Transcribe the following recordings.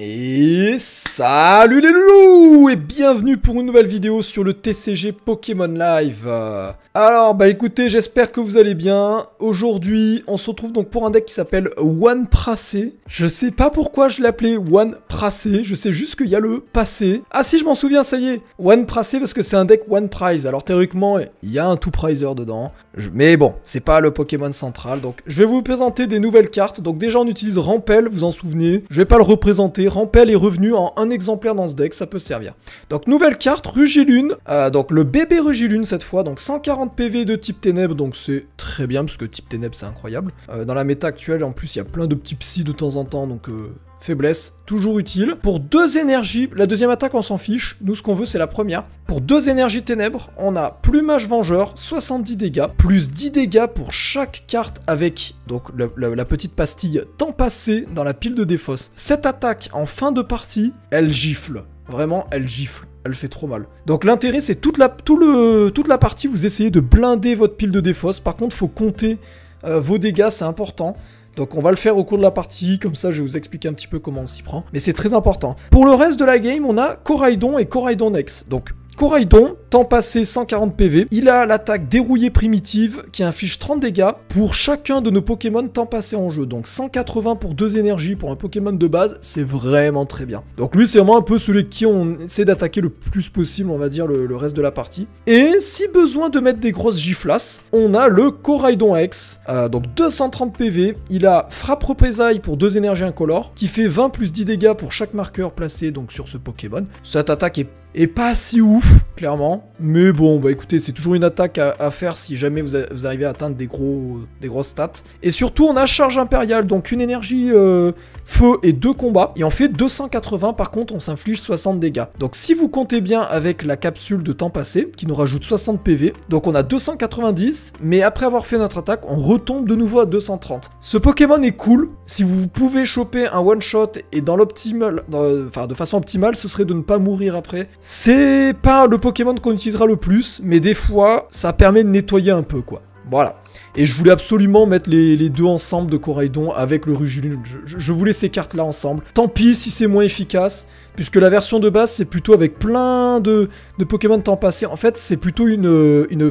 Et salut les loulous et bienvenue pour une nouvelle vidéo sur le TCG Pokémon Live. Alors bah écoutez, j'espère que vous allez bien. Aujourd'hui on se retrouve donc pour un deck qui s'appelle One Prize. Je sais pas pourquoi je l'appelais One Prize, je sais juste qu'il y a le passé. Ah si, je m'en souviens, ça y est, One Prize parce que c'est un deck One Prize. Alors théoriquement il y a un Two Prizer dedans, mais bon c'est pas le Pokémon central. Donc je vais vous présenter des nouvelles cartes. Donc déjà on utilise Rampel, vous en souvenez, je vais pas le représenter. Rampel est revenu en un exemplaire dans ce deck, ça peut servir. Donc nouvelle carte, Rugilune, donc le bébé Rugilune cette fois, donc 140 PV de type ténèbres, donc c'est très bien parce que type ténèbres c'est incroyable. Dans la méta actuelle en plus il y a plein de petits psy de temps en temps, donc faiblesse, toujours utile. Pour 2 énergies, la deuxième attaque on s'en fiche, nous ce qu'on veut c'est la première. Pour 2 énergies ténèbres, on a plumage vengeur, 70 dégâts, plus 10 dégâts pour chaque carte avec donc la petite pastille temps passé dans la pile de défausse. Cette attaque en fin de partie, elle gifle, vraiment elle gifle. Elle fait trop mal. Donc l'intérêt c'est toute la partie vous essayez de blinder votre pile de défausse. Par contre faut compter vos dégâts, c'est important. Donc on va le faire au cours de la partie, comme ça je vais vous expliquer un petit peu comment on s'y prend. Mais c'est très important. Pour le reste de la game, on a Koraidon et Koraidon ex. Donc Koraidon, temps passé 140 PV. Il a l'attaque dérouillée primitive qui inflige 30 dégâts pour chacun de nos Pokémon temps passé en jeu. Donc 180 pour 2 énergies pour un Pokémon de base, c'est vraiment très bien. Donc lui c'est vraiment un peu celui qui on essaie d'attaquer le plus possible, on va dire, le reste de la partie. Et si besoin de mettre des grosses giflasses, on a le Koraidon ex, donc 230 PV. Il a frappe représailles pour 2 énergies incolores qui fait 20 plus 10 dégâts pour chaque marqueur placé donc sur ce Pokémon. Cette attaque est pas si ouf, clairement. Mais bon, bah écoutez, c'est toujours une attaque à faire si jamais vous arrivez à atteindre des grosses stats. Et surtout, on a charge impériale, donc 1 énergie feu et 2 combats. Et on fait 280, par contre, on s'inflige 60 dégâts. Donc si vous comptez bien avec la capsule de temps passé, qui nous rajoute 60 PV, donc on a 290, mais après avoir fait notre attaque, on retombe de nouveau à 230. Ce Pokémon est cool. Si vous pouvez choper un one-shot et dans l'optimal, enfin de façon optimale, ce serait de ne pas mourir après. C'est pas le Pokémon qu'on utilisera le plus, mais des fois, ça permet de nettoyer un peu, quoi. Voilà. Et je voulais absolument mettre les deux ensemble de Koraidon avec le Rugilune. Je voulais ces cartes-là ensemble. Tant pis si c'est moins efficace, puisque la version de base, c'est plutôt avec plein de Pokémon de temps passé. En fait, c'est plutôt une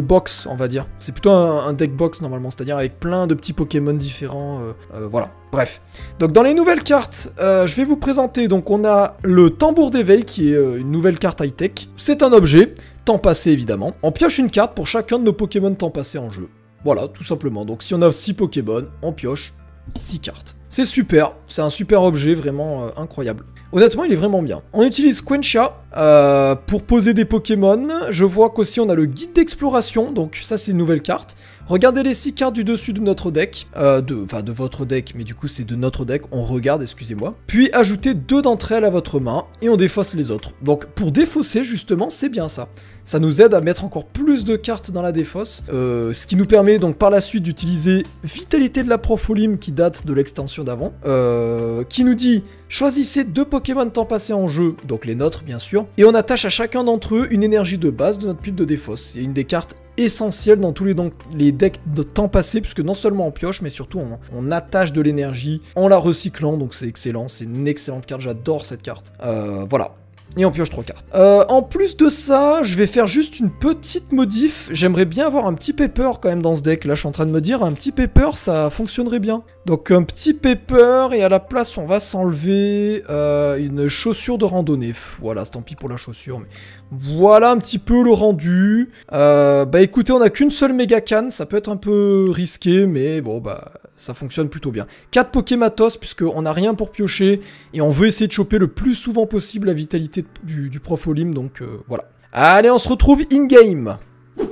box, on va dire. C'est plutôt un deck box, normalement, c'est-à-dire avec plein de petits Pokémon différents. Voilà. Bref, donc dans les nouvelles cartes, je vais vous présenter, donc on a le tambour d'éveil qui est une nouvelle carte high-tech. C'est un objet, temps passé évidemment. On pioche une carte pour chacun de nos Pokémon temps passé en jeu. Voilà, tout simplement. Donc si on a 6 Pokémon, on pioche 6 cartes. C'est super, c'est un super objet vraiment incroyable. Honnêtement, il est vraiment bien. On utilise Quencha pour poser des Pokémon. Je vois qu'aussi on a le guide d'exploration, donc ça c'est une nouvelle carte. Regardez les 6 cartes du dessus de notre deck, de votre deck, mais du coup c'est de notre deck, on regarde, excusez-moi. Puis ajoutez 2 d'entre elles à votre main et on défausse les autres. Donc pour défausser justement, c'est bien ça. Ça nous aide à mettre encore plus de cartes dans la défausse, ce qui nous permet donc par la suite d'utiliser Vitalité de la Prof Olim qui date de l'extension d'avant, qui nous dit choisissez 2 Pokémon temps passé en jeu, donc les nôtres bien sûr, et on attache à chacun d'entre eux 1 énergie de base de notre pile de défausse. C'est une des cartes essentielle dans tous les decks de temps passé, puisque non seulement on pioche, mais surtout on attache de l'énergie en la recyclant, donc c'est excellent, c'est une excellente carte, j'adore cette carte. Voilà. Et on pioche 3 cartes. En plus de ça, je vais faire juste une petite modif. J'aimerais bien avoir un petit pepper quand même dans ce deck. Là, je suis en train de me dire, un petit pepper, ça fonctionnerait bien. Donc un petit pepper, et à la place, on va s'enlever une chaussure de randonnée. Voilà, c'est tant pis pour la chaussure. Mais voilà un petit peu le rendu. Bah écoutez, on n'a qu'une seule méga canne. Ça peut être un peu risqué, mais bon, bah ça fonctionne plutôt bien. 4 Pokématos, puisqu'on n'a rien pour piocher, et on veut essayer de choper le plus souvent possible la vitalité du Prof Olim, donc voilà. Allez, on se retrouve in-game.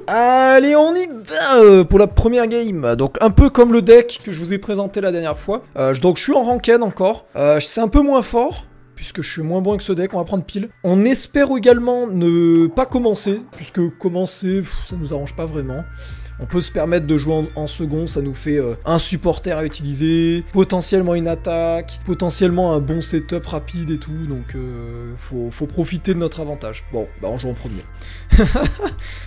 Allez, on y va pour la première game. Donc un peu comme le deck que je vous ai présenté la dernière fois. Donc je suis en ranked encore. C'est un peu moins fort, puisque je suis moins bon que ce deck, on va prendre pile. On espère également ne pas commencer, puisque commencer, ça nous arrange pas vraiment. On peut se permettre de jouer en second, ça nous fait un supporter à utiliser, potentiellement une attaque, potentiellement un bon setup rapide et tout, donc faut profiter de notre avantage. Bon, bah on joue en premier.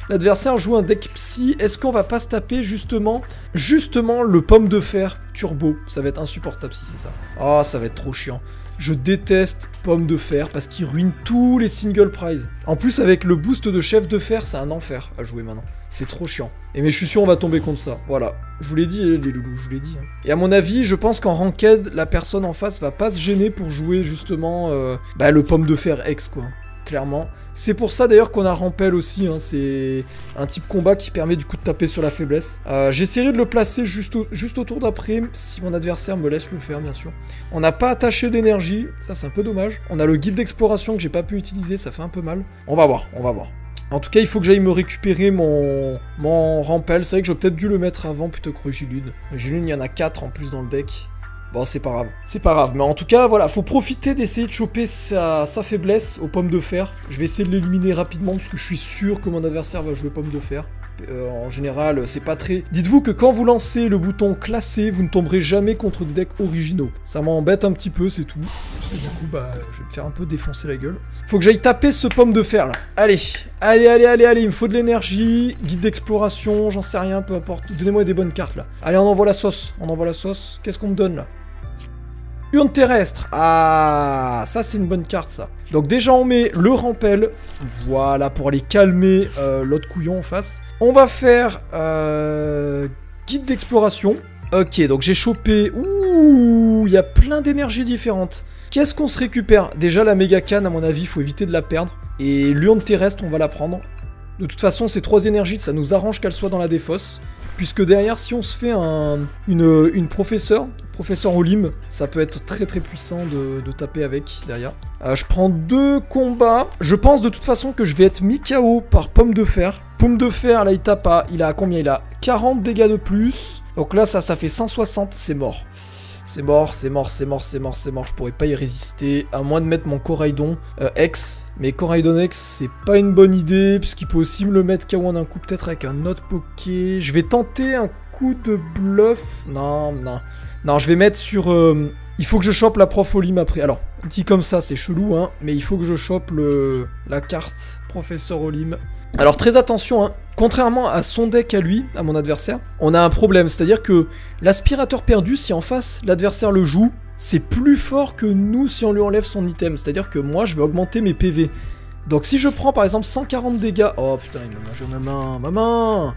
L'adversaire joue un deck psy, est-ce qu'on va pas se taper justement le pomme de fer turbo? Ça va être insupportable si c'est ça. Ah, ça va être trop chiant. Je déteste pomme de fer parce qu'il ruine tous les single prizes. En plus avec le boost de chef de fer, c'est un enfer à jouer maintenant. C'est trop chiant. Et mais je suis sûr on va tomber contre ça. Voilà. Je vous l'ai dit les loulous, je vous l'ai dit. Et à mon avis, je pense qu'en ranked, la personne en face va pas se gêner pour jouer justement le pomme de fer ex quoi. Clairement. C'est pour ça d'ailleurs qu'on a Rampel aussi, hein. C'est un type combat qui permet du coup de taper sur la faiblesse. J'essaierai de le placer juste au tour d'après, si mon adversaire me laisse le faire bien sûr. On n'a pas attaché d'énergie, ça c'est un peu dommage. On a le guide d'exploration que j'ai pas pu utiliser, ça fait un peu mal. On va voir, on va voir. En tout cas, il faut que j'aille me récupérer mon Rampel. C'est vrai que j'aurais peut-être dû le mettre avant plutôt que Rugilune. Rugilune, il y en a 4 en plus dans le deck. Bon, c'est pas grave, mais en tout cas, voilà, faut profiter d'essayer de choper sa faiblesse aux pommes de fer. Je vais essayer de l'éliminer rapidement parce que je suis sûr que mon adversaire va jouer pomme de fer. En général, c'est pas très... Dites-vous que quand vous lancez le bouton classé, vous ne tomberez jamais contre des decks originaux. Ça m'embête un petit peu, c'est tout. Parce que du coup, bah, je vais me faire un peu défoncer la gueule. Faut que j'aille taper ce pomme de fer, là. Allez, allez, allez, allez, allez, il me faut de l'énergie, guide d'exploration, j'en sais rien, peu importe. Donnez-moi des bonnes cartes, là. Allez, on envoie la sauce, on envoie la sauce. Qu'est-ce qu'on me donne, là ? Urne terrestre. Ah, ça c'est une bonne carte ça. Donc déjà on met le Rampel. Voilà, pour aller calmer l'autre couillon en face. On va faire guide d'exploration. Ok, donc j'ai chopé... Ouh, il y a plein d'énergies différentes. Qu'est-ce qu'on se récupère? Déjà la méga canne à mon avis, il faut éviter de la perdre. Et l'urne terrestre, on va la prendre. De toute façon, ces 3 énergies, ça nous arrange qu'elles soient dans la défausse. Puisque derrière, si on se fait une professeur Olim, ça peut être très très puissant de taper avec derrière. Je prends 2 combats. Je pense de toute façon que je vais être mis KO par pomme de fer. Pomme de fer, là, il tape à... Il a combien? Il a 40 dégâts de plus. Donc là, ça fait 160. C'est mort. C'est mort, c'est mort, c'est mort, c'est mort, c'est mort. Je pourrais pas y résister, à moins de mettre mon Koraidon ex. Mais Koraidon ex, c'est pas une bonne idée, puisqu'il peut aussi me le mettre KO en un coup, peut-être avec un autre Poké. Je vais tenter un coup de bluff. Non, non. Non, je vais mettre sur... Il faut que je chope la prof Olim après. Alors, dit comme ça, c'est chelou, hein. Mais il faut que je chope la carte professeur Olim. Alors très attention, hein. Contrairement à son deck à lui, à mon adversaire, on a un problème, c'est-à-dire que l'aspirateur perdu, si en face l'adversaire le joue, c'est plus fort que nous si on lui enlève son item, c'est-à-dire que moi je vais augmenter mes PV. Donc si je prends par exemple 140 dégâts, oh putain il m'a mangé ma main,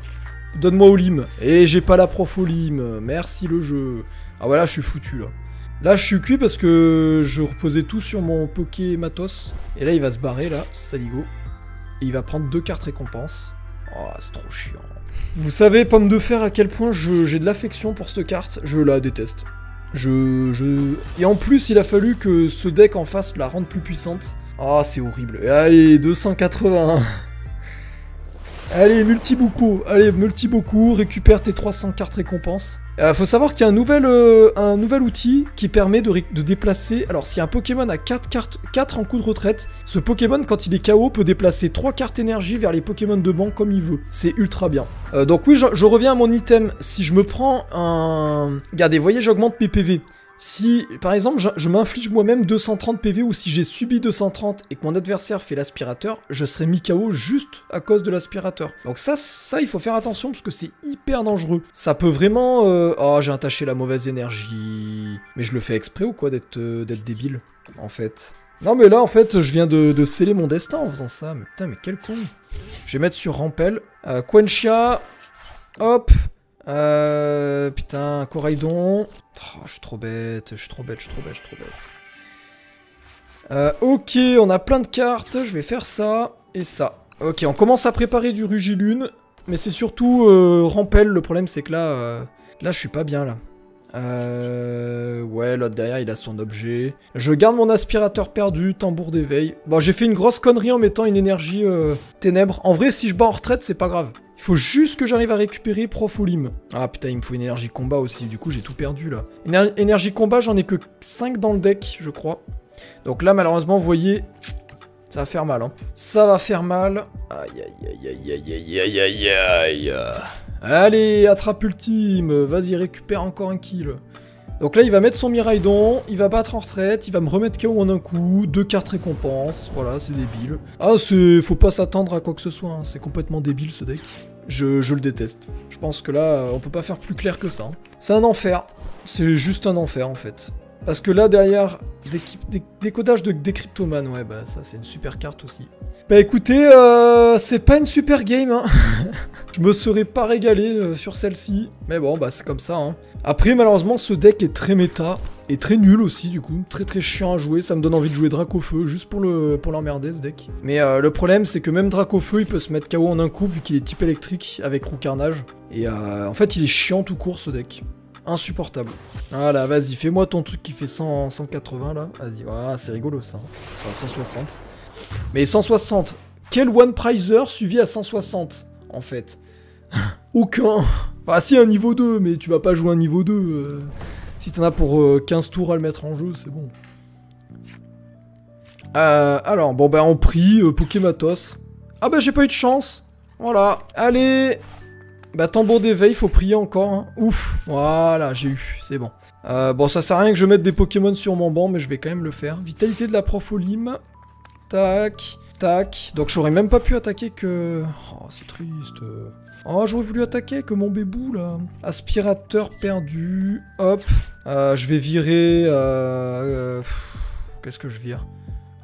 donne-moi Olim, et j'ai pas la prof Olim, merci le jeu. Ah voilà, je suis foutu là. Là je suis cuit parce que je reposais tout sur mon Pokématos, et là il va se barrer là, saligo. Et il va prendre 2 cartes récompenses. Oh, c'est trop chiant. Vous savez, pomme de fer, à quel point j'ai de l'affection pour cette carte. Je la déteste. Et en plus, il a fallu que ce deck en face la rende plus puissante. Ah, oh, c'est horrible. Allez, 280. Allez, multi-beaucoup. Allez, multi-beaucoup. Récupère tes 300 cartes récompenses. Faut savoir qu'il y a un nouvel outil qui permet de déplacer... Alors, si un Pokémon a 4 en coup de retraite, ce Pokémon, quand il est KO, peut déplacer 3 cartes énergie vers les Pokémon de banc comme il veut. C'est ultra bien. Donc oui, je reviens à mon item. Si je me prends un... Regardez, vous voyez, j'augmente mes PV. Si, par exemple, je m'inflige moi-même 230 PV ou si j'ai subi 230 et que mon adversaire fait l'aspirateur, je serai mis KO juste à cause de l'aspirateur. Donc ça, il faut faire attention parce que c'est hyper dangereux. Ça peut vraiment... Oh, j'ai attaché la mauvaise énergie. Mais je le fais exprès ou quoi d'être débile, en fait. Non, mais là, en fait, je viens de sceller mon destin en faisant ça. Mais putain, mais quel con. Je vais mettre sur Rampel. Quencha. Hop. Putain, Koraidon. Oh, je suis trop bête, je suis trop bête. Ok, on a plein de cartes, je vais faire ça et ça. Ok, on commence à préparer du Rugilune, mais c'est surtout Rampel, le problème c'est que là, là je suis pas bien là. Ouais, l'autre derrière il a son objet. Je garde mon aspirateur perdu, tambour d'éveil. Bon, j'ai fait une grosse connerie en mettant une énergie ténèbres. En vrai, si je bats en retraite, c'est pas grave. Il faut juste que j'arrive à récupérer Prof Olim. Ah putain, il me faut une énergie combat aussi, du coup j'ai tout perdu là. Énergie combat, j'en ai que 5 dans le deck, je crois. Donc là, malheureusement, vous voyez, ça va faire mal, hein. Ça va faire mal. Aïe, aïe, aïe, aïe, aïe, aïe, aïe, aïe, aïe. Allez, attrape ultime. Vas-y, récupère encore un kill. Donc là, il va mettre son Miraidon, il va battre en retraite, il va me remettre KO en un coup, 2 cartes récompenses, voilà, c'est débile. Ah, faut pas s'attendre à quoi que ce soit, hein. C'est complètement débile ce deck. Je le déteste. Je pense que là, on peut pas faire plus clair que ça. Hein. C'est un enfer. C'est juste un enfer, en fait. Parce que là, derrière, décodage de Décryptoman, ouais, bah ça, c'est une super carte aussi. Bah écoutez, c'est pas une super game, hein. Je me serais pas régalé sur celle-ci. Mais bon, bah c'est comme ça, hein. Après, malheureusement, ce deck est très méta. Et très nul aussi, du coup. Très très chiant à jouer. Ça me donne envie de jouer Dracofeu, juste pour l'emmerder, ce deck. Mais le problème, c'est que même Dracofeu, il peut se mettre KO en un coup, vu qu'il est type électrique, avec Roue Carnage. Et en fait, il est chiant tout court, ce deck. Insupportable. Voilà, vas-y, fais-moi ton truc qui fait 100, 180, là. Vas-y, voilà, c'est rigolo, ça. Enfin, 160. Mais 160. Quel One Prizer suivi à 160, en fait? Aucun. Bah si, un niveau 2, mais tu vas pas jouer un niveau 2. Si t'en as pour 15 tours à le mettre en jeu, c'est bon. Alors, bon, bah on prie, Pokématos. Ah bah j'ai pas eu de chance. Voilà, allez. Bah tambour d'éveil, faut prier encore, hein. Ouf, voilà, j'ai eu, c'est bon. Bon, ça sert à rien que je mette des Pokémon sur mon banc, mais je vais quand même le faire. Vitalité de la Prof Olim. Tac, tac. Donc j'aurais même pas pu attaquer que... Oh, c'est triste. Oh, j'aurais voulu attaquer que mon bébou, là. Aspirateur perdu. Hop. Je vais virer... Qu'est-ce que je vire?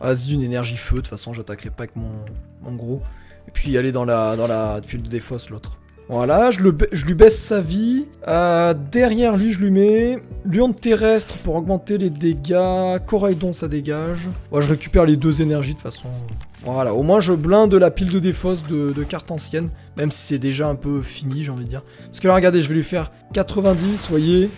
Vas-y, une énergie feu. De toute façon, j'attaquerai pas avec mon gros. Et puis, aller dans la tuile des fosses, l'autre. Voilà, je lui baisse sa vie. Derrière lui, je lui mets... Urne terrestre pour augmenter les dégâts. Koraidon, ça dégage. Moi, je récupère les 2 énergies, de toute façon... Voilà, au moins je blinde la pile de défausse de cartes anciennes, même si c'est déjà un peu fini, j'ai envie de dire. Parce que là, regardez, je vais lui faire 90, voyez.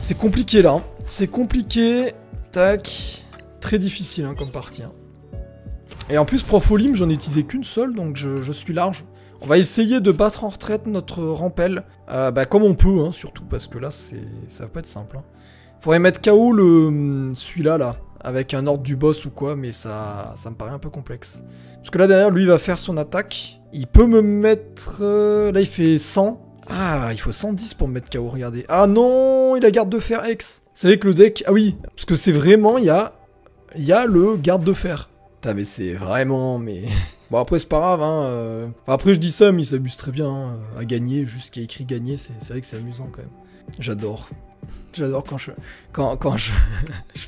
C'est compliqué, là. Hein. C'est compliqué. Tac. Très difficile, hein, comme partie. Hein. Et en plus, Prof Olim, j'en ai utilisé qu'une seule, donc je suis large. On va essayer de battre en retraite notre Rampel. Bah, comme on peut, hein, surtout, parce que là, ça va pas être simple. Hein. Faudrait mettre KO celui-là, là. Avec un ordre du boss ou quoi, mais ça me paraît un peu complexe. Parce que là, derrière, lui, il va faire son attaque. Il peut me mettre... là, il fait 100. Ah, il faut 110 pour me mettre KO, regardez. Ah non, il a garde de fer ex. C'est vrai que le deck... Ah oui, parce que c'est vraiment, il y a le garde de fer. Putain, mais c'est vraiment... mais bon, après, c'est pas grave, hein. Enfin, après, je dis ça, mais il s'amuse très bien, hein, à gagner. Juste qu'il a écrit gagner, c'est vrai que c'est amusant, quand même. J'adore. J'adore quand je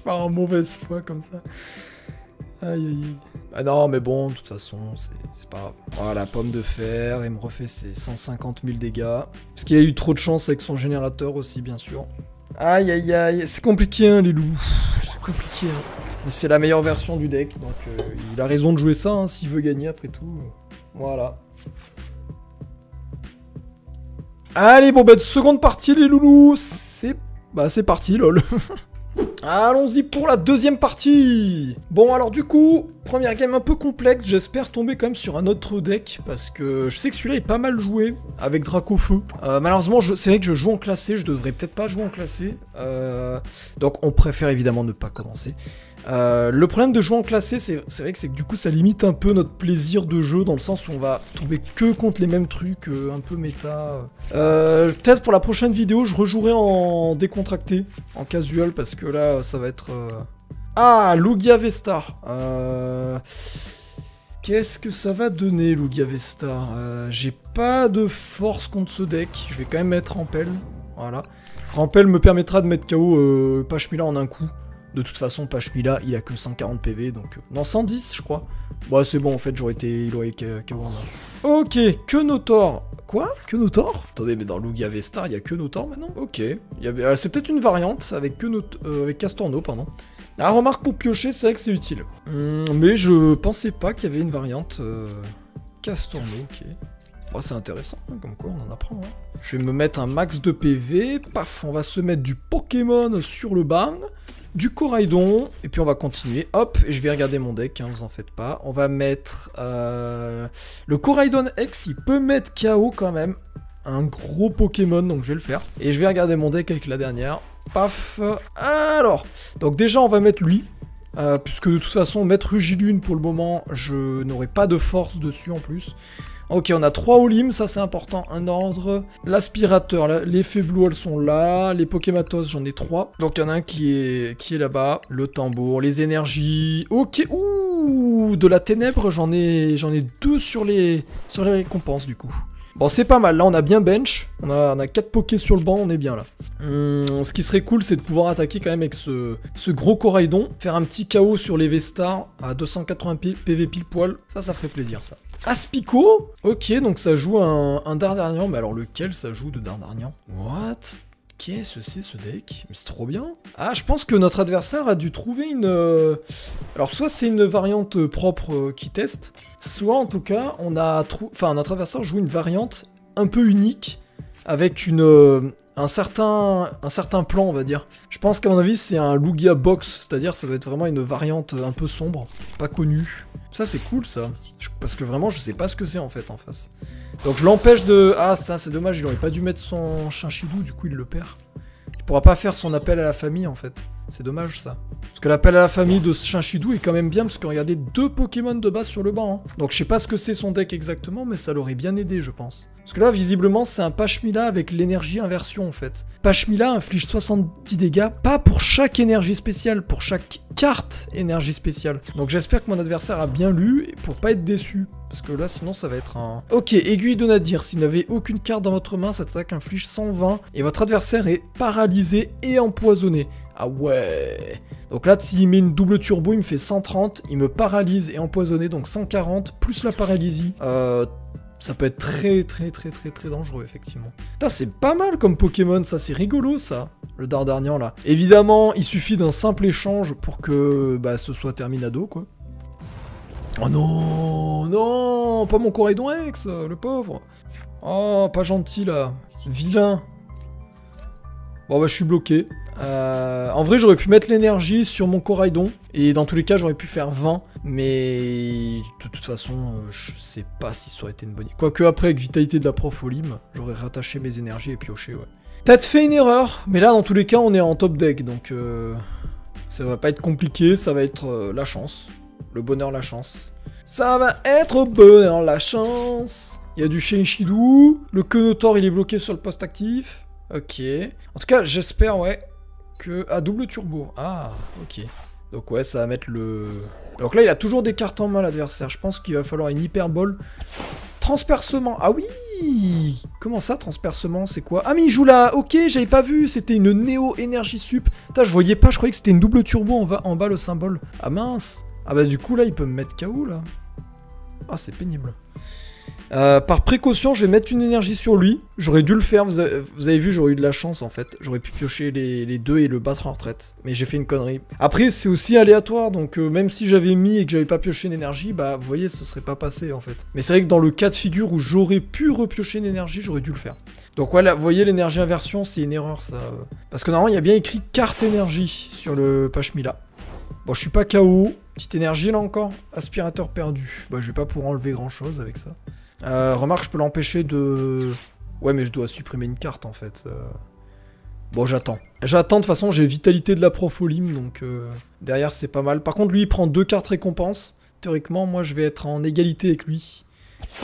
pars en mauvaise foi comme ça. Aïe aïe. Ah non mais bon, de toute façon, c'est pas grave. Voilà, pomme de fer, il me refait ses 150 000 dégâts. Parce qu'il a eu trop de chance avec son générateur aussi, bien sûr. Aïe aïe aïe, c'est compliqué hein, les loups. C'est compliqué hein. Mais c'est la meilleure version du deck, donc il a raison de jouer ça, hein, s'il veut gagner après tout. Voilà. Allez, bon bah, seconde partie les loulous, c'est parti, lol. Allons-y pour la deuxième partie. Bon, alors du coup, première game un peu complexe, j'espère tomber quand même sur un autre deck, parce que je sais que celui-là est pas mal joué, avec Dracofeu. Malheureusement, c'est vrai que je joue en classé, je devrais peut-être pas jouer en classé, donc on préfère évidemment ne pas commencer. Le problème de jouer en classé, c'est vrai que c'est que du coup ça limite un peu notre plaisir de jeu dans le sens où on va tomber que contre les mêmes trucs un peu méta. Peut-être pour la prochaine vidéo je rejouerai en décontracté, en casual parce que là ça va être... Ah, Lugia VSTAR. Qu'est-ce que ça va donner Lugia VSTAR? J'ai pas de force contre ce deck, je vais quand même mettre Rampel, voilà. Rampel me permettra de mettre KO Pashmilla en un coup. De toute façon, Pashmilla, il a que 140 PV, donc... Non, 110, je crois. Bah, c'est bon, en fait, il aurait KO. Ok, Que-Notor. Quoi? Que-Notor? Attendez, mais dans Lugia VSTAR, il y a Que-Notor, maintenant? Ok. C'est peut-être une variante avec Castorno, pardon. Ah, remarque, pour piocher, c'est vrai que c'est utile. Mais je pensais pas qu'il y avait une variante Castorno, ok. Oh, c'est intéressant, hein, comme quoi on en apprend. Hein. Je vais me mettre un max de PV. Paf, on va se mettre du Pokémon sur le ban. Du Koraidon, et puis on va continuer, hop, et je vais regarder mon deck, hein, vous en faites pas. On va mettre le Koraidon ex, il peut mettre KO quand même, un gros Pokémon, donc je vais le faire. Et je vais regarder mon deck avec la dernière, paf, alors, donc déjà on va mettre lui, puisque de toute façon mettre Rugilune pour le moment, je n'aurai pas de force dessus en plus. Ok, on a 3 Olim, ça c'est important, un ordre. L'aspirateur, les Faiblous, elles sont là. Les Pokématos, j'en ai 3. Donc il y en a un qui est là-bas. Le tambour, les énergies. Ok, ouh, de la ténèbre, j'en ai 2 sur les récompenses du coup. Bon, c'est pas mal, là on a bien bench, on a 4 pokés sur le banc, on est bien là. Ce qui serait cool, c'est de pouvoir attaquer quand même avec ce gros Koraidon, faire un petit KO sur les VSTAR à 280 PV pile poil, ça ferait plaisir ça. Aspico, ok, donc ça joue un Dardargnan, mais alors lequel ça joue de Dardargnan? What? Qu'est-ce que c'est ce deck? Mais c'est trop bien. Ah, je pense que notre adversaire a dû trouver une... Alors, soit c'est une variante propre qui teste, soit en tout cas, on a enfin, notre adversaire joue une variante un peu unique, avec une... un certain plan, on va dire. Je pense qu'à mon avis, c'est un Lugia Box, c'est-à-dire ça doit être vraiment une variante un peu sombre, pas connue. Ça, c'est cool, ça. Parce que vraiment, je sais pas ce que c'est, en fait, en face. Donc, je l'empêche de... Ah, ça, c'est dommage, il aurait pas dû mettre son chinchibou, du coup, il le perd. Il pourra pas faire son appel à la famille, en fait. C'est dommage, ça. Parce que l'appel à la famille de ce Chinchidou est quand même bien, parce qu'on regardait 2 Pokémon de base sur le banc. Hein. Donc je sais pas ce que c'est son deck exactement, mais ça l'aurait bien aidé, je pense. Parce que là, visiblement, c'est un Pashmilla avec l'énergie inversion, en fait. Pashmilla inflige 70 dégâts, pas pour chaque énergie spéciale, pour chaque carte énergie spéciale. Donc j'espère que mon adversaire a bien lu, pour pas être déçu. Parce que là, sinon, ça va être un... Ok, aiguille de Nadir. Si vous n'avez aucune carte dans votre main, cette attaque inflige 120, et votre adversaire est paralysé et empoisonné. Ah ouais. Donc là, s'il met une double turbo, il me fait 130, il me paralyse et empoisonné, donc 140, plus la paralysie. Ça peut être très dangereux, effectivement. Putain, c'est pas mal comme Pokémon, ça, c'est rigolo, ça, le Dardargnan, là. Évidemment, il suffit d'un simple échange pour que bah, ce soit terminado, quoi. Oh non, non, pas mon Koraidon ex, le pauvre. Oh, pas gentil, là. Vilain. Bon, bah, je suis bloqué. En vrai, j'aurais pu mettre l'énergie sur mon Koraidon, et dans tous les cas, j'aurais pu faire 20, mais de toute façon, je sais pas si ça aurait été une bonne idée. Quoique après, avec Vitalité de la Prof Olim, j'aurais rattaché mes énergies et pioché, ouais. T'as fait une erreur, mais là, dans tous les cas, on est en top deck, donc ça va pas être compliqué, ça va être la chance, le bonheur, la chance. Ça va être bonheur, la chance. Il y a du Shinshidou, le Que-Notor, il est bloqué sur le poste actif, ok. En tout cas, j'espère, ouais... Que... Ah, double turbo. Ah, ok. Donc ouais, ça va mettre le... Donc là, il a toujours des cartes en main, l'adversaire. Je pense qu'il va falloir une hyperbole. Transpercement. Ah oui! Comment ça, transpercement? C'est quoi? Ah mais il joue là. Ok, j'avais pas vu. C'était une néo-énergie sup. Putain, je voyais pas. Je croyais que c'était une double turbo en bas, le symbole. Ah mince. Ah bah du coup, là, il peut me mettre KO, là. Ah, c'est pénible. Par précaution, je vais mettre une énergie sur lui. J'aurais dû le faire, vous avez vu, j'aurais eu de la chance en fait. J'aurais pu piocher les deux et le battre en retraite. Mais j'ai fait une connerie. Après, c'est aussi aléatoire, donc même si j'avais mis et que j'avais pas pioché une énergie, bah vous voyez, ce serait pas passé en fait. Mais c'est vrai que dans le cas de figure où j'aurais pu repiocher une énergie, j'aurais dû le faire. Donc voilà, vous voyez, l'énergie inversion, c'est une erreur ça. Parce que normalement, il y a bien écrit carte énergie sur le Pashmilla. Bon, je suis pas KO. Petite énergie là encore. Aspirateur perdu. Bah je vais pas pouvoir enlever grand chose avec ça. Remarque, je peux l'empêcher de... Ouais, mais je dois supprimer une carte, en fait. Bon, j'attends. J'attends, de toute façon, j'ai Vitalité de la Prof Olim, donc derrière, c'est pas mal. Par contre, lui, il prend 2 cartes récompenses. Théoriquement, moi, je vais être en égalité avec lui.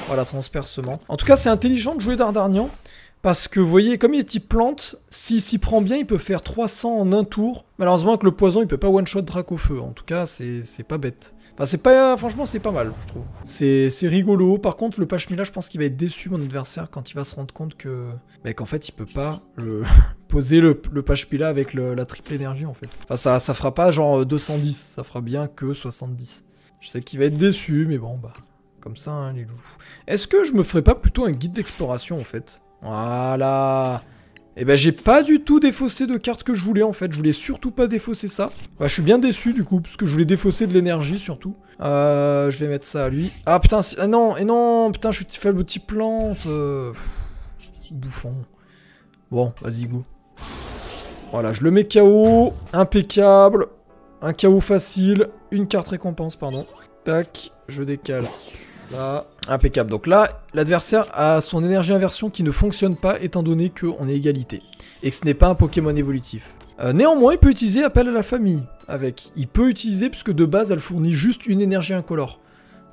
Voilà, transpercement. En tout cas, c'est intelligent de jouer Dardargnan, parce que, vous voyez, comme il est type plante, s'il s'y prend bien, il peut faire 300 en un tour. Malheureusement, avec le poison, il peut pas one-shot drac au feu. En tout cas, c'est pas bête. Enfin, c'est pas... Franchement, c'est pas mal, je trouve. C'est rigolo. Par contre, le Pashmilla, je pense qu'il va être déçu, mon adversaire, quand il va se rendre compte que... Bah, qu'en fait, il peut pas poser le Pashmilla avec la triple énergie, en fait. Enfin, ça fera pas, genre, 210. Ça fera bien que 70. Je sais qu'il va être déçu, mais bon, bah... Comme ça, hein, les loups. Est-ce que je me ferais pas plutôt un guide d'exploration, en fait? Voilà. Et ben, j'ai pas du tout défaussé de cartes que je voulais, en fait. Je voulais surtout pas défausser ça. Bah, je suis bien déçu, du coup, parce que je voulais défausser de l'énergie, surtout. Je vais mettre ça à lui. Ah, putain, ah, non, et non, putain, je suis faible type plante. Bouffon. Bon, vas-y, go. Voilà, je le mets KO. Impeccable. Un KO facile. Une carte récompense, pardon. Tac, je décale ça. Impeccable. Donc là, l'adversaire a son énergie inversion qui ne fonctionne pas étant donné qu'on est égalité. Et que ce n'est pas un Pokémon évolutif. Néanmoins, il peut utiliser Appel à la famille avec. Il peut utiliser puisque de base, elle fournit juste une énergie incolore.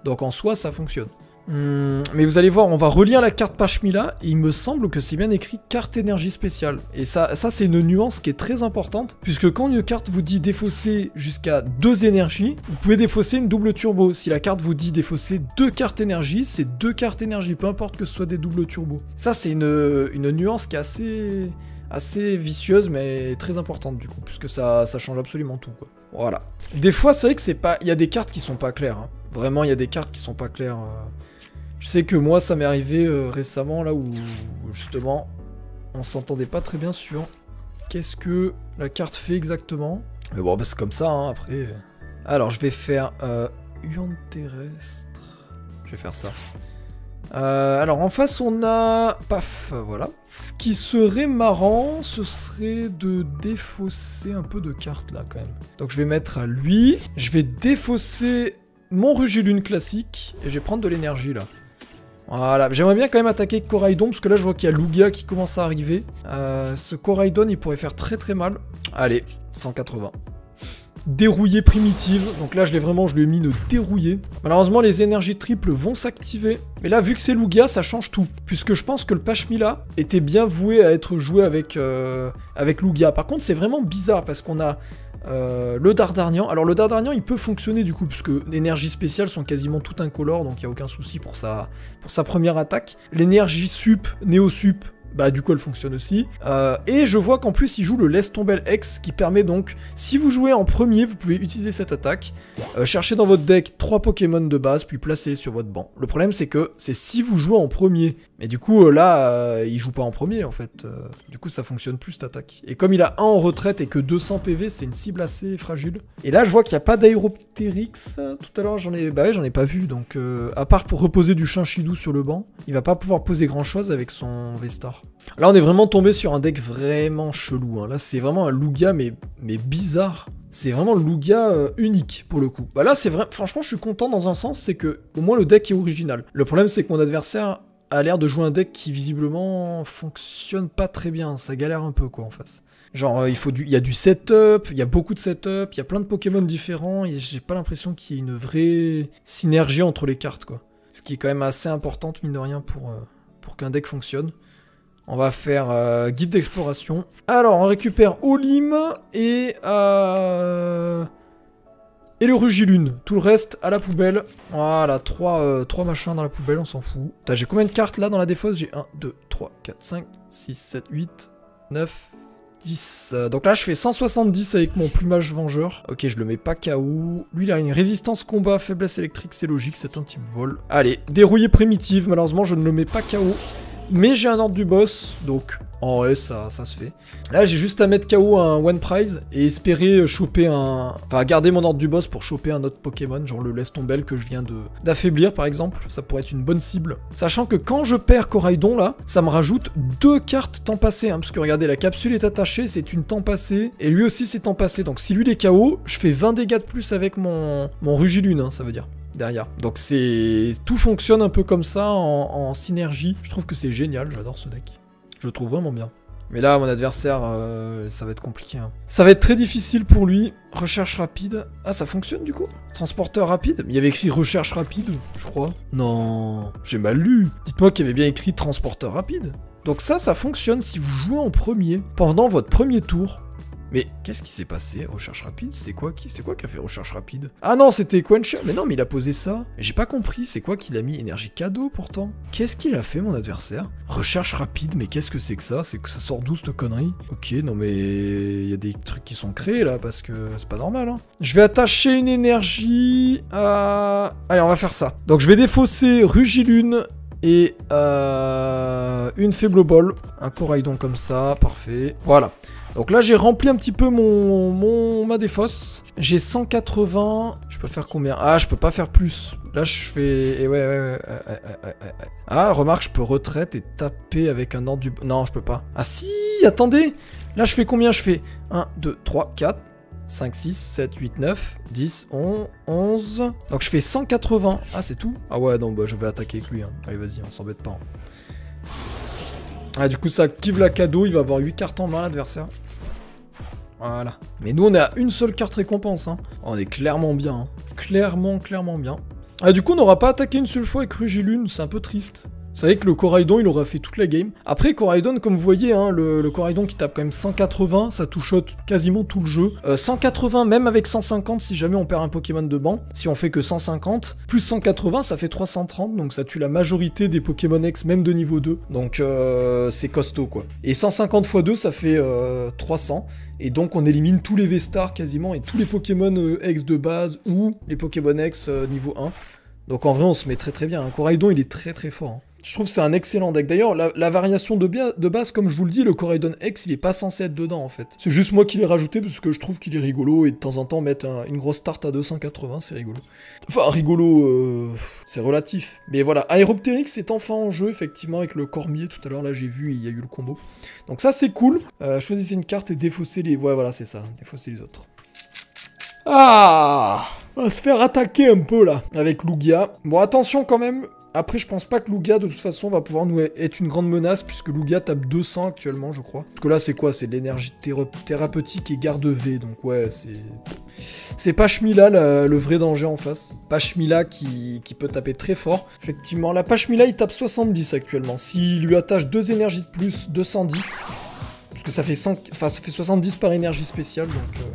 Donc en soi, ça fonctionne. Mais vous allez voir, on va relire la carte Pashmilla, et il me semble que c'est bien écrit carte énergie spéciale. Et ça c'est une nuance qui est très importante, puisque quand une carte vous dit défausser jusqu'à 2 énergies, vous pouvez défausser une double turbo. Si la carte vous dit défausser 2 cartes énergie, c'est 2 cartes énergie, peu importe que ce soit des doubles turbos. Ça c'est une nuance qui est assez vicieuse, mais très importante du coup, puisque ça change absolument tout, quoi. Voilà. Des fois, c'est vrai que c'est pas... Il y a des cartes qui sont pas claires, hein. Vraiment, il y a des cartes qui sont pas claires. Je sais que moi, ça m'est arrivé récemment, là, où, justement, on s'entendait pas très bien sur qu'est-ce que la carte fait exactement. Mais bon, bah, c'est comme ça, hein, après. Alors, je vais faire Urne terrestre. Je vais faire ça. Alors, en face, on a... Paf, voilà. Ce qui serait marrant, ce serait de défausser un peu de cartes, là, quand même. Donc, je vais mettre à lui. Je vais défausser mon Rugilune classique. Et je vais prendre de l'énergie, là. Voilà, j'aimerais bien quand même attaquer Koraidon, parce que là je vois qu'il y a Lugia qui commence à arriver. Ce Koraidon, il pourrait faire très très mal. Allez, 180. Dérouillée primitive, donc là je lui ai mis une dérouillée. Malheureusement les énergies triples vont s'activer. Mais là vu que c'est Lugia, ça change tout. Puisque je pense que le Pashmilla était bien voué à être joué avec, Lugia. Par contre c'est vraiment bizarre parce qu'on a... le Dardargnan, alors le Dardargnan il peut fonctionner du coup, puisque l'énergie spéciale sont quasiment tout incolores, donc il n'y a aucun souci pour sa première attaque. L'énergie sup, néo sup, bah du coup elle fonctionne aussi. Et je vois qu'en plus il joue le laisse tomber ex, qui permet donc, si vous jouez en premier, vous pouvez utiliser cette attaque. Cherchez dans votre deck 3 Pokémon de base, puis placez sur votre banc. Le problème c'est que c'est si vous jouez en premier. Mais du coup là, il joue pas en premier en fait. Du coup ça fonctionne plus cette attaque. Et comme il a 1 en retraite et que 200 PV, c'est une cible assez fragile. Et là je vois qu'il n'y a pas d'aéroptérix. Tout à l'heure j'en ai pas vu. Donc à part pour reposer du Chinchidou sur le banc, il va pas pouvoir poser grand chose avec son VSTAR. Là on est vraiment tombé sur un deck vraiment chelou, hein. Là c'est vraiment un Lugia mais bizarre. C'est vraiment le Lugia unique pour le coup. Bah là c'est vrai, franchement je suis content dans un sens, c'est que au moins le deck est original. Le problème c'est que mon adversaire a l'air de jouer un deck qui visiblement fonctionne pas très bien, ça galère un peu quoi en face. Genre il y a du setup, il y a beaucoup de setup, il y a plein de Pokémon différents et j'ai pas l'impression qu'il y ait une vraie synergie entre les cartes quoi. Ce qui est quand même assez important mine de rien pour qu'un deck fonctionne. On va faire guide d'exploration. Alors, on récupère Olim et le Rugilune. Tout le reste à la poubelle. Voilà, 3 machins dans la poubelle, on s'en fout. J'ai combien de cartes là dans la défausse? J'ai 1, 2, 3, 4, 5, 6, 7, 8, 9, 10. Donc là, je fais 170 avec mon plumage vengeur. Ok, je le mets pas KO. Lui, il a une résistance combat, faiblesse électrique, c'est logique, c'est un type vol. Allez, dérouillée primitive, malheureusement, je ne le mets pas KO. Mais j'ai un ordre du boss, donc en vrai ça se fait. Là j'ai juste à mettre KO un One Prize et espérer choper un... Enfin garder mon ordre du boss pour choper un autre Pokémon, genre le laisse tomber que je viens d'affaiblir par exemple. Ça pourrait être une bonne cible. Sachant que quand je perds Koraidon là, ça me rajoute 2 cartes temps passé. Hein, parce que regardez, la capsule est attachée, c'est une temps passée. Et lui aussi c'est temps passé. Donc si lui il est KO, je fais 20 dégâts de plus avec mon Rugilune, hein, ça veut dire. Derrière. Donc c'est... Tout fonctionne un peu comme ça, en synergie. Je trouve que c'est génial, j'adore ce deck. Je le trouve vraiment bien. Mais là, mon adversaire, ça va être compliqué. Hein. Ça va être très difficile pour lui. Recherche rapide. Ah, ça fonctionne du coup? Transporteur rapide? Il y avait écrit recherche rapide, je crois. Non, j'ai mal lu. Dites-moi qu'il y avait bien écrit transporteur rapide. Donc ça fonctionne si vous jouez en premier, pendant votre premier tour. Mais qu'est-ce qui s'est passé? Recherche rapide? C'était quoi qui a fait recherche rapide? Ah non, c'était Quencha. Mais non, mais il a posé ça. J'ai pas compris. C'est quoi qu'il a mis? Énergie cadeau pourtant. Qu'est-ce qu'il a fait mon adversaire? Recherche rapide, mais qu'est-ce que c'est que ça? C'est que ça sort d'où cette connerie? Ok, non mais... Il y a des trucs qui sont créés là, parce que c'est pas normal. Hein. Je vais attacher une énergie à... Allez, on va faire ça. Donc je vais défausser Rugilune et une Faibleball. Un Koraidon comme ça, parfait. Voilà. Donc là j'ai rempli un petit peu ma défausse. J'ai 180. Je peux faire combien? Ah, je peux pas faire plus. Là je fais... Et ouais. Ah, remarque, je peux retraite et taper avec un ordre du... Non, je peux pas. Ah si, attendez. Là je fais combien? Je fais 1, 2, 3, 4, 5, 6, 7, 8, 9, 10, 11. Donc je fais 180. Ah, c'est tout? Ah ouais, non, bah je vais attaquer avec lui. Hein. Allez, vas-y, on s'embête pas. Hein. Ah, du coup, ça active la cadeau. Il va avoir 8 cartes en main, l'adversaire. Voilà. Mais nous, on est à une seule carte récompense. Hein. On est clairement bien. Hein. Clairement bien. Ah, du coup, on n'aura pas attaqué une seule fois avec Rugilune, c'est un peu triste. C'est vrai que le Koraidon, il aura fait toute la game. Après, Koraidon, comme vous voyez, hein, le Koraidon qui tape quand même 180, ça touchote quasiment tout le jeu. 180, même avec 150, si jamais on perd un Pokémon de banc, si on fait que 150, plus 180, ça fait 330, donc ça tue la majorité des Pokémon ex, même de niveau 2. Donc, c'est costaud, quoi. Et 150 x 2, ça fait 300. Et donc on élimine tous les VSTAR quasiment et tous les Pokémon ex de base ou les Pokémon ex niveau 1. Donc en vrai on se met très bien. Hein. Koraidon il est très fort. Hein. Je trouve que c'est un excellent deck. D'ailleurs la variation de base, comme je vous le dis, le Koraidon ex il est pas censé être dedans en fait. C'est juste moi qui l'ai rajouté parce que je trouve qu'il est rigolo et de temps en temps mettre une grosse tarte à 280 c'est rigolo. Enfin rigolo c'est relatif. Mais voilà, Aéroptérix est enfin en jeu effectivement avec le Cormier tout à l'heure, là j'ai vu il y a eu le combo. Donc ça c'est cool. Choisissez une carte et défaussez les... Ouais voilà c'est ça, défaussez les autres. Ah, on va se faire attaquer un peu là avec Lugia. Bon attention quand même. Après, je pense pas que Lugia, de toute façon, va pouvoir nous être une grande menace, puisque Lugia tape 200 actuellement, je crois. Parce que là, c'est quoi? C'est de l'énergie thérapeutique et garde V, donc ouais, c'est... C'est Pashmilla, le vrai danger en face. Pashmilla qui peut taper très fort. Effectivement, la Pashmilla, il tape 70 actuellement. S'il lui attache 2 énergies de plus, 210. Parce que ça fait, 100... enfin, ça fait 70 par énergie spéciale, donc...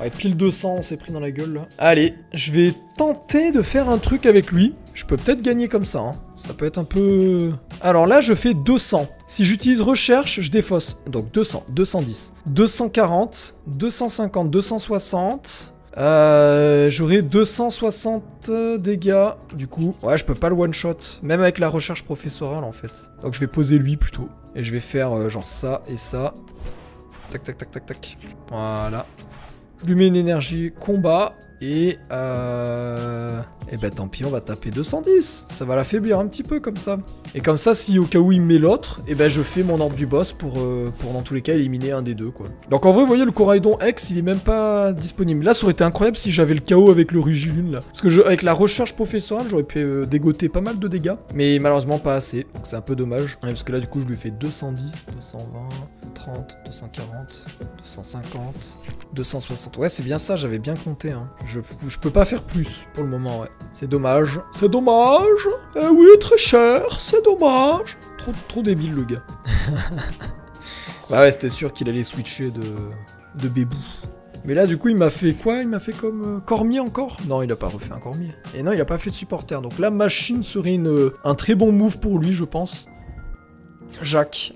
Ouais, pile 200, on s'est pris dans la gueule, là. Allez, je vais tenter de faire un truc avec lui. Je peux peut-être gagner comme ça, hein. Ça peut être un peu... Alors là, je fais 200. Si j'utilise recherche, je défausse. Donc 200, 210, 240, 250, 260... J'aurai 260 dégâts, du coup. Ouais, je peux pas le one-shot, même avec la recherche professorale, en fait. Donc je vais poser lui, plutôt. Et je vais faire, genre, ça et ça. Tac, tac, tac, tac, tac. Voilà. Je lui mets une énergie combat et eh ben tant pis, on va taper 210. Ça va l'affaiblir un petit peu comme ça. Et comme ça, si au cas où il met l'autre, eh ben je fais mon ordre du boss pour dans tous les cas éliminer un des deux quoi. Donc en vrai, vous voyez le Koraidon ex, il est même pas disponible. Là, ça aurait été incroyable si j'avais le KO avec le Rugilune là. Parce que avec la recherche professorale, j'aurais pu dégoter pas mal de dégâts. Mais malheureusement pas assez. C'est un peu dommage. Ouais, parce que là du coup, je lui fais 210, 220... 30, 240, 250, 260. Ouais, c'est bien ça, j'avais bien compté. Hein. Je peux pas faire plus pour le moment, ouais. C'est dommage. C'est dommage. Eh oui, très cher, c'est dommage. Trop débile, le gars. Bah ouais, c'était sûr qu'il allait switcher de bébou. Mais là, du coup, il m'a fait quoi? Il m'a fait comme Cormier encore? Non, il a pas refait un Cormier. Et non, il a pas fait de supporter. Donc la machine serait un très bon move pour lui, je pense. Jacques.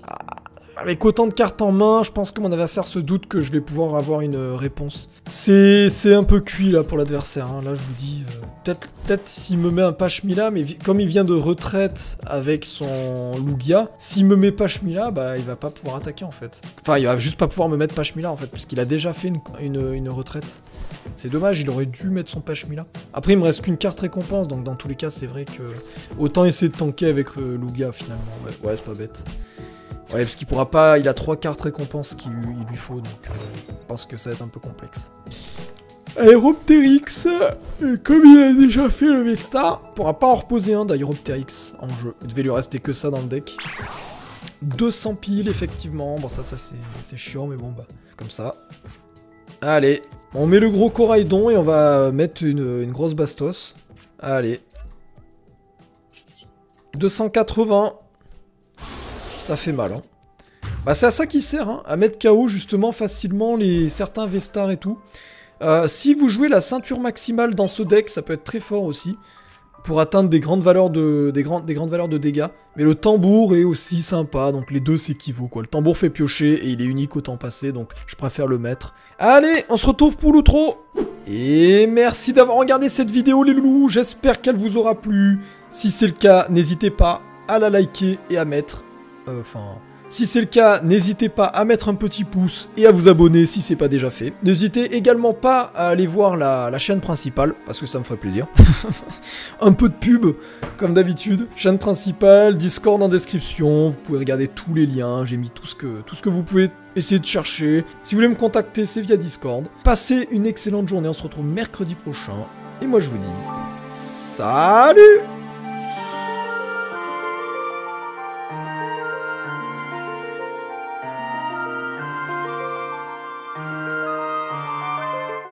Avec autant de cartes en main, je pense que mon adversaire se doute que je vais pouvoir avoir une réponse. C'est un peu cuit là pour l'adversaire, hein. Là je vous dis... Peut-être s'il me met un Pashmilla, mais comme il vient de retraite avec son Lugia, s'il me met Pashmilla, bah il va pas pouvoir attaquer en fait. Enfin il va juste pas pouvoir me mettre Pashmilla en fait, puisqu'il a déjà fait une retraite. C'est dommage, il aurait dû mettre son Pashmilla. Après il me reste qu'une carte récompense, donc dans tous les cas c'est vrai que... Autant essayer de tanker avec Lugia finalement, ouais c'est pas bête. Ouais, parce qu'il pourra pas... Il a 3 cartes récompenses qu'il lui faut, donc je pense que ça va être un peu complexe. Aéroptérix, comme il a déjà fait le VSTAR, pourra pas en reposer un d'Aéroptérix en jeu. Il devait lui rester que ça dans le deck. 200 piles, effectivement. Bon, ça c'est chiant, mais bon, bah, comme ça. Allez, on met le gros Koraidon et on va mettre une grosse Bastos. Allez. 280... Ça fait mal, hein. Bah, c'est à ça qu'il sert, hein, à mettre KO, justement, facilement, certains VSTAR et tout. Si vous jouez la ceinture maximale dans ce deck, ça peut être très fort aussi, pour atteindre des grandes valeurs des grandes valeurs de dégâts. Mais le tambour est aussi sympa, donc les deux s'équivaut, quoi. Le tambour fait piocher, et il est unique au temps passé, donc je préfère le mettre. Allez, on se retrouve pour l'outro. Et merci d'avoir regardé cette vidéo, les loulous. J'espère qu'elle vous aura plu. Si c'est le cas, n'hésitez pas à la liker et à mettre... si c'est le cas, n'hésitez pas à mettre un petit pouce et à vous abonner si c'est pas déjà fait. N'hésitez également pas à aller voir la chaîne principale, parce que ça me ferait plaisir. Un peu de pub, comme d'habitude. Chaîne principale, Discord en description, vous pouvez regarder tous les liens, j'ai mis tout ce que vous pouvez essayer de chercher. Si vous voulez me contacter, c'est via Discord. Passez une excellente journée, on se retrouve mercredi prochain. Et moi je vous dis, salut!